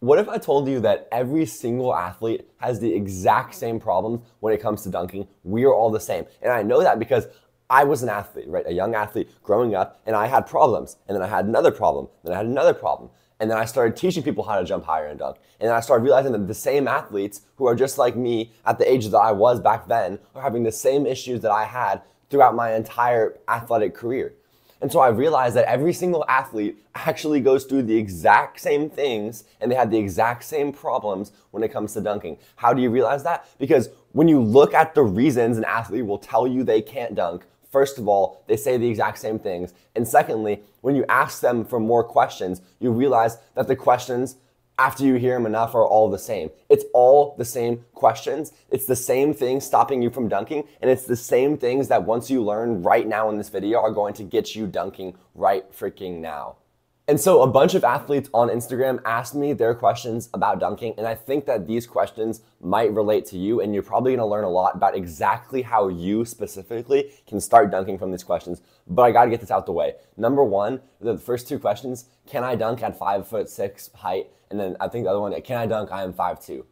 What if I told you that every single athlete has the exact same problems when it comes to dunking? We are all the same. And I know that because I was an athlete, right? A young athlete growing up, and I had problems. And then I had another problem. Then I had another problem. And then I started teaching people how to jump higher and dunk. And then I started realizing that the same athletes who are just like me at the age that I was back then are having the same issues that I had throughout my entire athletic career. And so I realized that every single athlete actually goes through the exact same things and they have the exact same problems when it comes to dunking. How do you realize that? Because when you look at the reasons an athlete will tell you they can't dunk, first of all, they say the exact same things. And secondly, when you ask them for more questions, you realize that the questions, after you hear them enough, are all the same. It's all the same questions. It's the same things stopping you from dunking, and it's the same things that once you learn right now in this video are going to get you dunking right freaking now. And so a bunch of athletes on Instagram asked me their questions about dunking, and I think that these questions might relate to you, and you're probably gonna learn a lot about exactly how you specifically can start dunking from these questions, but I gotta get this out the way. Number one, the first two questions, can I dunk at 5'6" height? And then I think the other one, can I dunk? I am 5'2".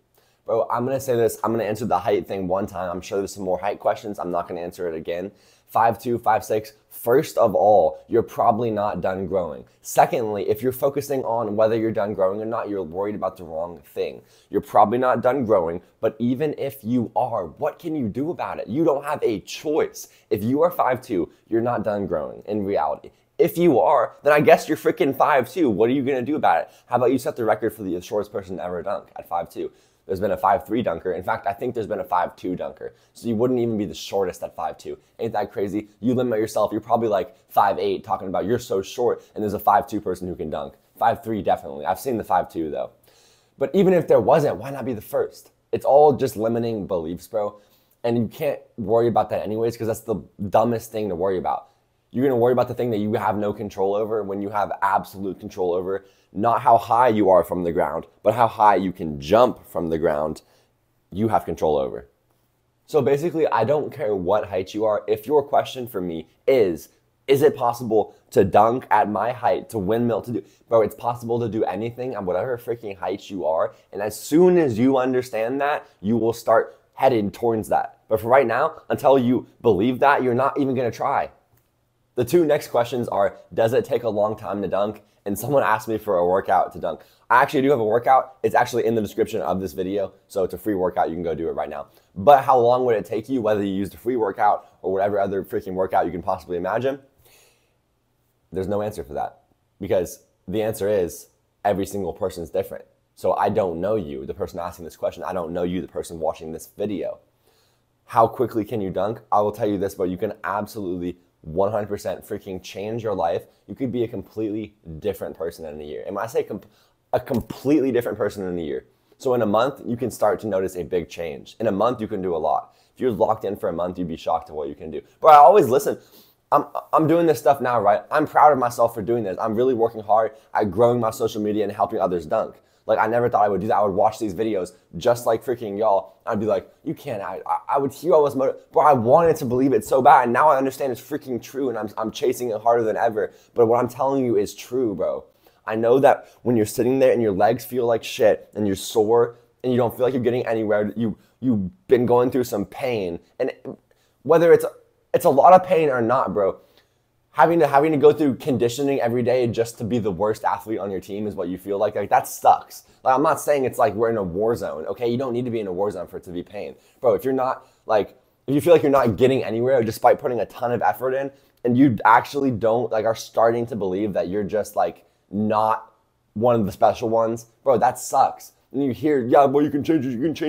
Bro, I'm gonna say this, I'm gonna answer the height thing one time. I'm sure there's some more height questions. I'm not gonna answer it again. 5'2", 5'6", first of all, you're probably not done growing. Secondly, if you're focusing on whether you're done growing or not, you're worried about the wrong thing. You're probably not done growing, but even if you are, what can you do about it? You don't have a choice. If you are 5'2", you're not done growing in reality. If you are, then I guess you're freaking 5'2". What are you gonna do about it? How about you set the record for the shortest person to ever dunk at 5'2"? There's been a 5'3" dunker. In fact, I think there's been a 5'2" dunker. So you wouldn't even be the shortest at 5'2". Ain't that crazy? You limit yourself. You're probably like 5'8", talking about you're so short, and there's a 5'2" person who can dunk. 5'3", definitely. I've seen the 5'2", though. But even if there wasn't, why not be the first? It's all just limiting beliefs, bro. And you can't worry about that anyways, because that's the dumbest thing to worry about. You're gonna worry about the thing that you have no control over when you have absolute control over not how high you are from the ground, but how high you can jump from the ground, you have control over. So basically, I don't care what height you are. If your question for me is it possible to dunk at my height, to windmill, to do, bro, it's possible to do anything at whatever freaking height you are. And as soon as you understand that, you will start heading towards that. But for right now, until you believe that, you're not even gonna try. The two next questions are, does it take a long time to dunk? And someone asked me for a workout to dunk. I actually do have a workout. It's actually in the description of this video. So it's a free workout. You can go do it right now. But how long would it take you, whether you used a free workout or whatever other freaking workout you can possibly imagine? There's no answer for that, because the answer is every single person is different. So I don't know you, the person asking this question. I don't know you, the person watching this video. How quickly can you dunk? I will tell you this, but you can absolutely 100% freaking change your life. You could be a completely different person in a year. And when I say a completely different person in a year, so in a month, you can start to notice a big change. In a month, you can do a lot. If you're locked in for a month, you'd be shocked at what you can do. But I always listen. I'm doing this stuff now, right? I'm proud of myself for doing this. I'm really working hard at growing my social media and helping others dunk. Like, I never thought I would do that. I would watch these videos just like freaking y'all. I'd be like, you can't. I would hear all this motivation. But I wanted to believe it so bad. And now I understand it's freaking true. And I'm chasing it harder than ever. But what I'm telling you is true, bro. I know that when you're sitting there and your legs feel like shit and you're sore and you don't feel like you're getting anywhere, you've been going through some pain. And whether it's a lot of pain or not, bro, having to go through conditioning every day just to be the worst athlete on your team is what you feel like that sucks. Like, I'm not saying it's like we're in a war zone, okay? You don't need to be in a war zone for it to be pain. Bro, if you're not, like, if you feel like you're not getting anywhere despite putting a ton of effort in, and you actually don't, like, are starting to believe that you're just, like, not one of the special ones, bro, that sucks. And you hear, yeah, well, you can change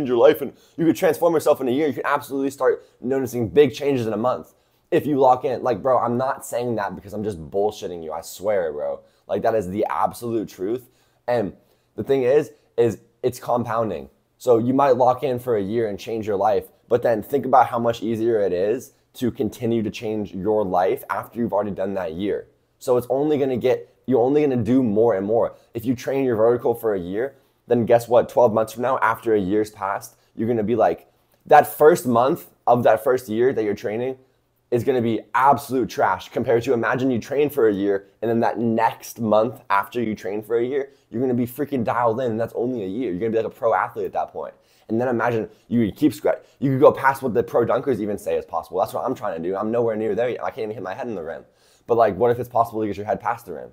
your life, and you can transform yourself in a year. You can absolutely start noticing big changes in a month. If you lock in, like, bro, I'm not saying that because I'm just bullshitting you. I swear, bro. Like, that is the absolute truth. And the thing is it's compounding. So you might lock in for a year and change your life, but then think about how much easier it is to continue to change your life after you've already done that year. So it's only going to get, you're only going to do more and more. If you train your vertical for a year, then guess what? 12 months from now, after a year's passed, you're going to be like, that first month of that first year that you're training, is going to be absolute trash compared to imagine you train for a year and then that next month after you train for a year, you're going to be freaking dialed in. And that's only a year. You're going to be like a pro athlete at that point. And then imagine you would keep scratch. You could go past what the pro dunkers even say is possible. That's what I'm trying to do. I'm nowhere near there yet. I can't even hit my head in the rim. But like, what if it's possible to get your head past the rim?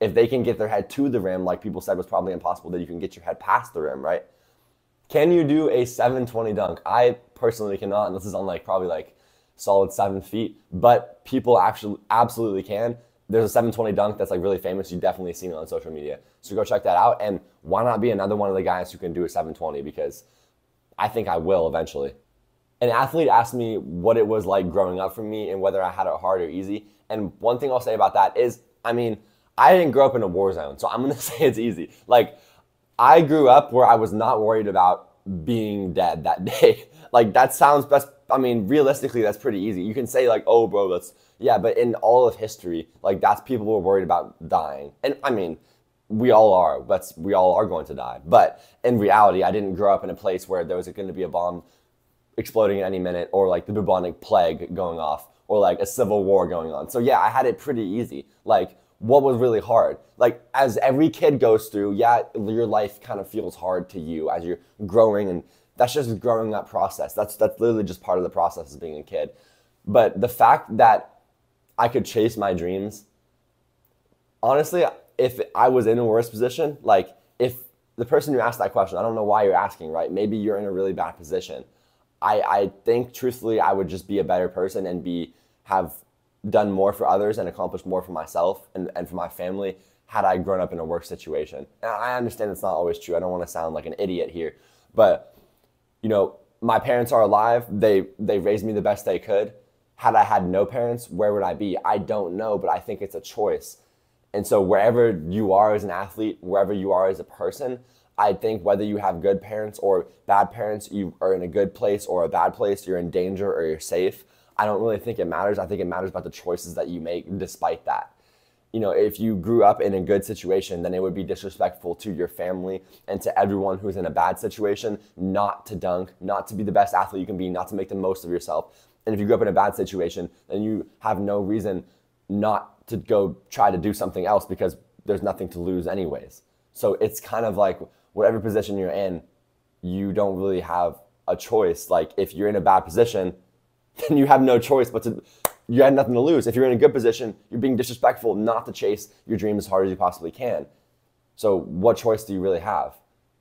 If they can get their head to the rim, like people said was probably impossible, that you can get your head past the rim, right? Can you do a 720 dunk? I personally cannot, and this is on like probably like solid 7 feet, but people actually absolutely can. There's a 720 dunk that's like really famous. You've definitely seen it on social media. So go check that out. And why not be another one of the guys who can do a 720? Because I think I will eventually. An athlete asked me what it was like growing up for me and whether I had it hard or easy. And one thing I'll say about that is, I mean, I didn't grow up in a war zone, so I'm gonna say it's easy. Like, I grew up where I was not worried about being dead that day. Like, that sounds best, I mean, realistically, that's pretty easy. You can say like, oh, bro, that's, yeah, but in all of history, like, that's people who are worried about dying. And I mean, we all are, we all are going to die. But in reality, I didn't grow up in a place where there was gonna be a bomb exploding at any minute, or like the bubonic plague going off, or like a civil war going on. So yeah, I had it pretty easy. Like, what was really hard? Like, as every kid goes through, yeah, your life kind of feels hard to you as you're growing, and that's just growing that process. That's literally just part of the process of being a kid. But the fact that I could chase my dreams, honestly, if I was in a worse position, like if the person who asked that question, I don't know why you're asking, right? Maybe you're in a really bad position. I think truthfully, I would just be a better person and have done more for others and accomplished more for myself and for my family had I grown up in a worse situation. And I understand it's not always true. I don't want to sound like an idiot here, but you know, my parents are alive. They raised me the best they could. Had I had no parents, where would I be? I don't know, but I think it's a choice. And so wherever you are as an athlete, wherever you are as a person, I think whether you have good parents or bad parents, you are in a good place or a bad place, you're in danger or you're safe. I don't really think it matters. I think it matters about the choices that you make despite that. You know, if you grew up in a good situation, then it would be disrespectful to your family and to everyone who's in a bad situation not to dunk, not to be the best athlete you can be, not to make the most of yourself. And if you grew up in a bad situation, then you have no reason not to go try to do something else because there's nothing to lose anyways. So it's kind of like whatever position you're in, you don't really have a choice. Like if you're in a bad position, then you have no choice but you had nothing to lose. If you're in a good position, you're being disrespectful not to chase your dream as hard as you possibly can. So what choice do you really have?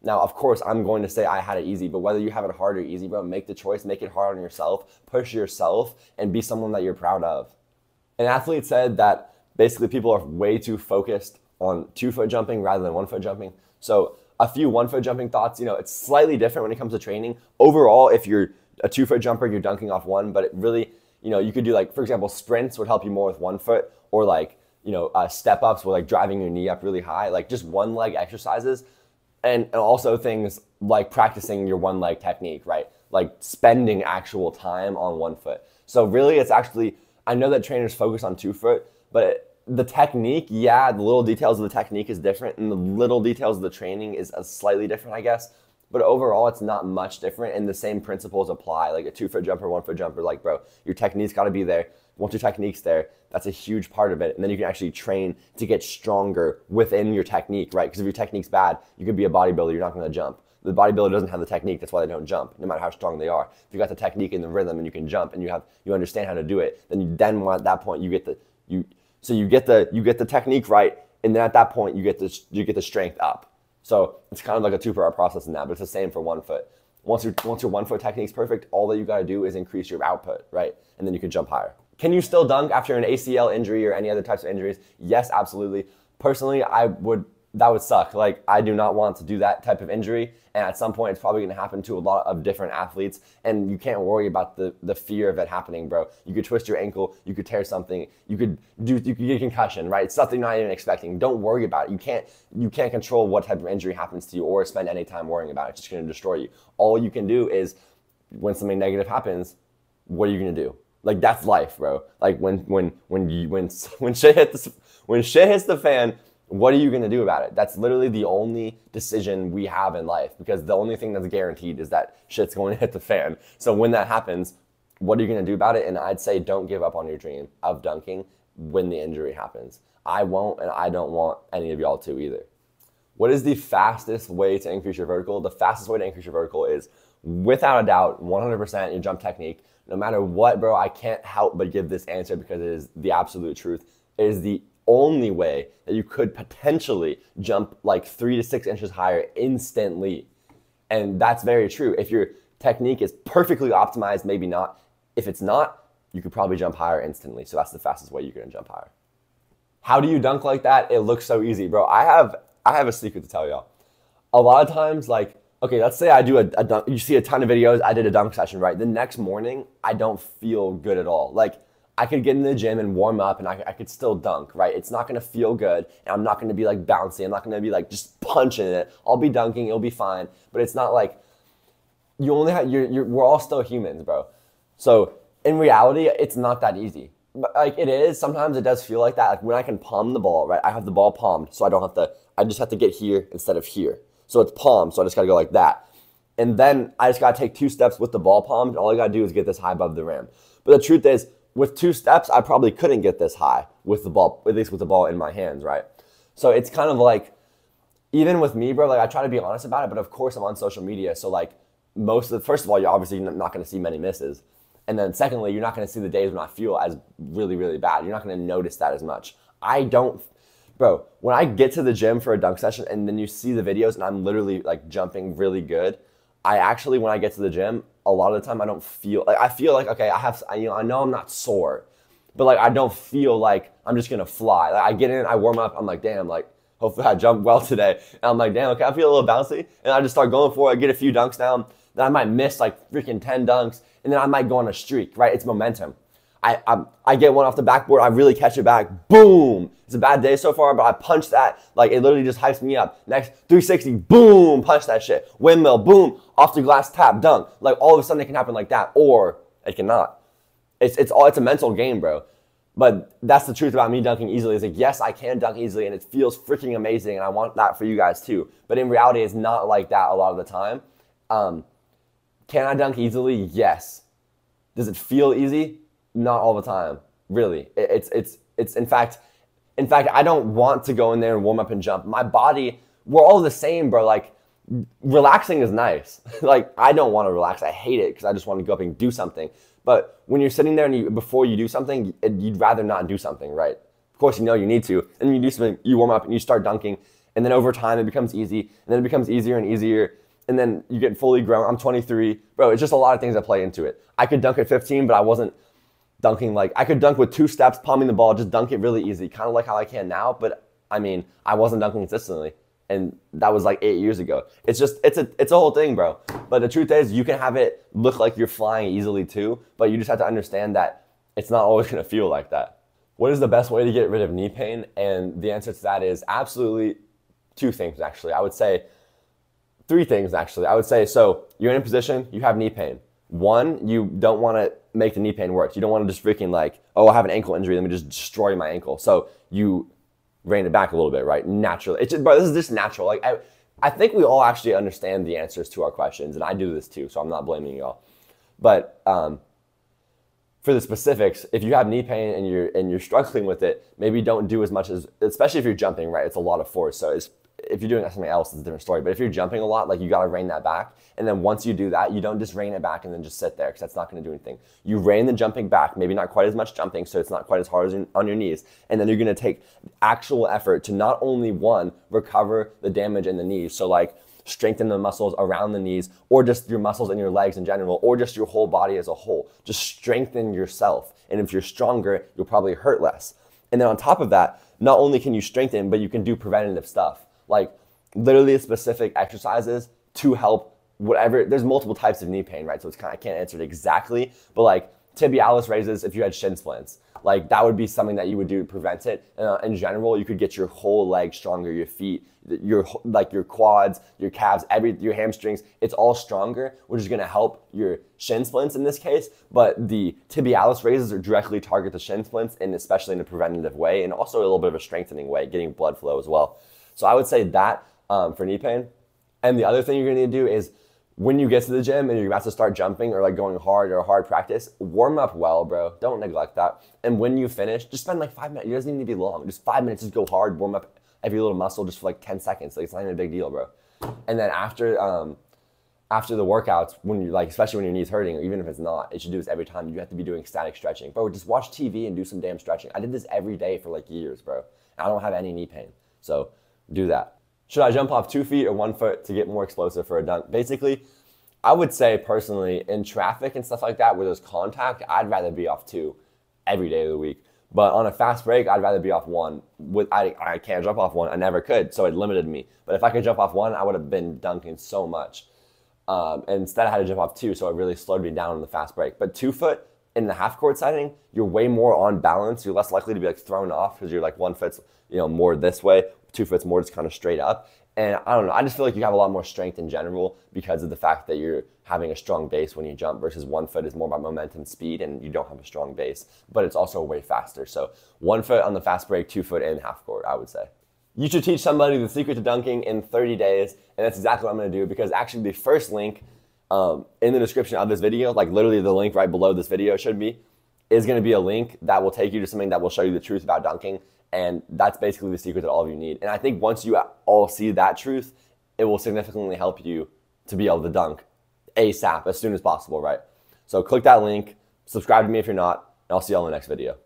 Now, of course, I'm going to say I had it easy, but whether you have it hard or easy, bro, make the choice, make it hard on yourself, push yourself, and be someone that you're proud of. An athlete said that basically people are way too focused on 2-foot jumping rather than 1-foot jumping. So a few 1-foot jumping thoughts, you know, it's slightly different when it comes to training. Overall, if you're a 2-foot jumper, you're dunking off one, but it really, you know, you could do like, for example, sprints would help you more with 1 foot, or like, you know, step ups with like driving your knee up really high, like just one leg exercises. And also things like practicing your one leg technique, right? Like spending actual time on 1 foot. So really it's actually, I know that trainers focus on 2 foot, but the technique, yeah, the little details of the technique is different and the little details of the training is slightly different, I guess. But overall, it's not much different, and the same principles apply. Like a 2-foot jumper, 1-foot jumper, like, bro, your technique's got to be there. Once your technique's there, that's a huge part of it. And then you can actually train to get stronger within your technique, right? Because if your technique's bad, you could be a bodybuilder. You're not going to jump. The bodybuilder doesn't have the technique. That's why they don't jump, no matter how strong they are. If you got the technique and the rhythm and you can jump and you understand how to do it, then at that point you get the technique right, and then at that point you get the strength up. So it's kind of like a 2-hour process in that, but it's the same for 1 foot. Once your 1 foot technique's perfect, all that you gotta do is increase your output, right? And then you can jump higher. Can you still dunk after an ACL injury or any other types of injuries? Yes, absolutely. Personally, that would suck. Like, I do not want to do that type of injury. And at some point, it's probably gonna happen to a lot of different athletes. And you can't worry about the fear of it happening, bro. You could twist your ankle, you could tear something, you could get a concussion, right? It's something you're not even expecting. Don't worry about it. You can't control what type of injury happens to you or spend any time worrying about it. It's just gonna destroy you. All you can do is, when something negative happens, what are you gonna do? Like, that's life, bro. Like, when shit hits the fan, what are you gonna do about it? That's literally the only decision we have in life, because the only thing that's guaranteed is that shit's going to hit the fan. So when that happens, what are you going to do about it? And I'd say don't give up on your dream of dunking when the injury happens. I won't, and I don't want any of y'all to either. What is the fastest way to increase your vertical? The fastest way to increase your vertical is, without a doubt, 100% your jump technique. No matter what, bro, I can't help but give this answer because it is the absolute truth. It is the only way that you could potentially jump like 3 to 6 inches higher instantly. And that's very true. If your technique is perfectly optimized, maybe not. If it's not, you could probably jump higher instantly. So that's the fastest way you're gonna jump higher. How do you dunk like that? It looks so easy, bro. I have a secret to tell y'all. A lot of times, like, okay, let's say I do a dunk. You see a ton of videos. I did a dunk session, right? The next morning, I don't feel good at all. Like, I could get in the gym and warm up and I could still dunk, right? It's not gonna feel good, and I'm not gonna be like bouncy. I'm not gonna be like just punching it. I'll be dunking, it'll be fine. But it's not like, you only have, we're all still humans, bro. So in reality, it's not that easy. But like it is, sometimes it does feel like that. Like when I can palm the ball, right? I have the ball palmed, so I don't have to, I just have to get here instead of here. So it's palm, so I just gotta go like that. And then I just gotta take 2 steps with the ball palmed. All I gotta do is get this high above the rim. But the truth is, with 2 steps, I probably couldn't get this high with the ball, at least with the ball in my hands, right? So it's kind of like, even with me, bro, like I try to be honest about it, but of course I'm on social media. So like first of all, you're obviously not gonna see many misses. And then secondly, you're not gonna see the days when I feel as really, really bad. You're not gonna notice that as much. Bro, when I get to the gym for a dunk session and then you see the videos and I'm literally like jumping really good, when I get to the gym, a lot of the time I don't feel like, okay, I know I'm not sore, but like I don't feel like I'm just gonna fly. Like I get in, I warm up, I'm like, damn, like hopefully I jump well today. And I'm like, damn, okay, I feel a little bouncy. And I just start going for it, I get a few dunks down, then I might miss like freaking 10 dunks and then I might go on a streak, right? It's momentum. I get one off the backboard, I really catch it back, boom. It's a bad day so far, but I punch that, like it literally just hypes me up. Next, 360, boom, punch that shit. Windmill, boom, off the glass, tap, dunk. Like all of a sudden it can happen like that, or it cannot. It's a mental game, bro. But that's the truth about me dunking easily. It's like, yes, I can dunk easily and it feels freaking amazing and I want that for you guys too. But in reality, it's not like that a lot of the time. Can I dunk easily? Yes. Does it feel easy? Not all the time, really. It's in fact, I don't want to go in there and warm up and jump. My body, we're all the same, bro. Like relaxing is nice. Like I don't want to relax. I hate it because I just want to go up and do something. But when you're sitting there and before you do something, you'd rather not do something, right? Of course, you know you need to, and you do something. You warm up and you start dunking, and then over time it becomes easy, and then it becomes easier and easier. And then you get fully grown. I'm 23, bro. It's just a lot of things that play into it. I could dunk at 15, but I wasn't dunking like, I could dunk with 2 steps, palming the ball, just dunk it really easy, kind of like how I can now, but I mean, I wasn't dunking consistently, and that was like 8 years ago. It's just, it's a whole thing, bro. But the truth is, you can have it look like you're flying easily too, but you just have to understand that it's not always gonna feel like that. What is the best way to get rid of knee pain? And the answer to that is absolutely 2 things, actually. I would say 3 things, actually. I would say, so you're in a position, you have knee pain. 1, you don't want to make the knee pain worse. You don't want to just freaking like, oh, I have an ankle injury, let me just destroy my ankle. So you rein it back a little bit, right? Naturally. It's just, bro, this is just natural. Like I think we all actually understand the answers to our questions, and I do this too, so I'm not blaming y'all. But for the specifics, if you have knee pain and you're struggling with it, maybe don't do as much as, especially if you're jumping, right? It's a lot of force. So it's, if you're doing something else, it's a different story. But if you're jumping a lot, like you gotta rein that back. And then once you do that, you don't just rein it back and then just sit there because that's not gonna do anything. You rein the jumping back, maybe not quite as much jumping, so it's not quite as hard as on your knees. And then you're gonna take actual effort to not only 1, recover the damage in the knees. So like strengthen the muscles around the knees, or just your muscles in your legs in general, or just your whole body as a whole. Just strengthen yourself. And if you're stronger, you'll probably hurt less. And then on top of that, not only can you strengthen, but you can do preventative stuff. Like literally specific exercises to help whatever, there's multiple types of knee pain, right? So it's kind of, I can't answer it exactly, but like tibialis raises if you had shin splints, like that would be something that you would do to prevent it. In general, you could get your whole leg stronger, your feet, your quads, your calves, your hamstrings, it's all stronger, which is gonna help your shin splints in this case, but the tibialis raises are directly target the shin splints, and especially in a preventative way, and also a little bit of a strengthening way, getting blood flow as well. So I would say that for knee pain. And the other thing you're gonna need to do is when you get to the gym and you're about to start jumping or like going hard or hard practice, warm up well, bro. Don't neglect that. And when you finish, just spend like 5 minutes. It doesn't need to be long. Just 5 minutes, just go hard, warm up every little muscle just for like 10 seconds. Like it's not even a big deal, bro. And then after the workouts, when you like, especially when your knee's hurting, or even if it's not, it should do this every time. You have to be doing static stretching. Bro, just watch TV and do some damn stretching. I did this every day for like years, bro. I don't have any knee pain. So do that. Should I jump off 2 feet or 1 foot to get more explosive for a dunk? Basically, I would say personally, in traffic and stuff like that where there's contact, I'd rather be off 2 every day of the week. But on a fast break, I'd rather be off 1. I can't jump off 1. I never could, so it limited me. But if I could jump off 1, I would have been dunking so much. And instead, I had to jump off 2, so it really slowed me down on the fast break. But 2 foot in the half court setting, you're way more on balance. You're less likely to be like thrown off because you're like 1 foot's more this way. 2 foot's more just kind of straight up. And I don't know, I just feel like you have a lot more strength in general because of the fact that you're having a strong base when you jump versus 1 foot is more about momentum, speed, and you don't have a strong base, but it's also way faster. So 1 foot on the fast break, 2 foot in half court, I would say. You should teach somebody the secret to dunking in 30 days. And that's exactly what I'm gonna do, because actually the first link in the description of this video, like literally the link right below this video should be, is gonna be a link that will take you to something that will show you the truth about dunking. And that's basically the secret that all of you need. And I think once you all see that truth, it will significantly help you to be able to dunk ASAP, as soon as possible, right? So click that link, subscribe to me if you're not, and I'll see you all in the next video.